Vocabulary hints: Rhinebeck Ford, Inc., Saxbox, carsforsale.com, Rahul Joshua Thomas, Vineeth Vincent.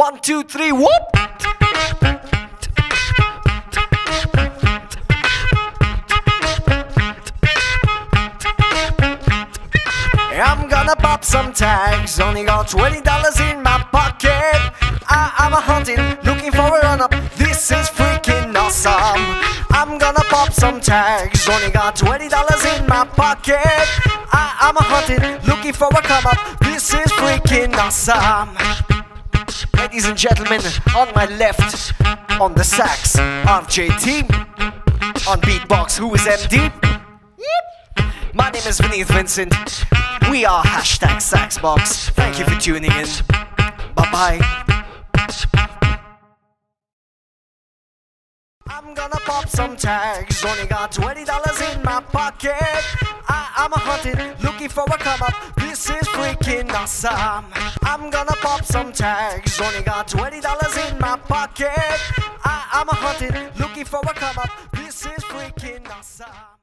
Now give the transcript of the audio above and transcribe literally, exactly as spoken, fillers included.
One, two, three, whoop! I'm gonna pop some tags, only got twenty dollars in my pocket. I, I'm a hunting, looking for a run-up, this is freaking awesome. I'm gonna pop some tags, only got twenty dollars in my pocket. I, I'm a hunting, looking for a come-up, this is freaking awesome. Ladies and gentlemen, on my left, on the sax, R J T, on beatbox, who is M D? Yep. My name is Vineeth Vincent. We are hashtag Saxbox. Thank you for tuning in. Bye-bye. I'm gonna pop some tags. Only got twenty dollars in my pocket. I, I'm a hunting, looking for a come-up. This is freaking awesome. I'm gonna pop some tags. Only got twenty dollars in my pocket. I, I'm a hunting, looking for a come-up. This is freaking awesome.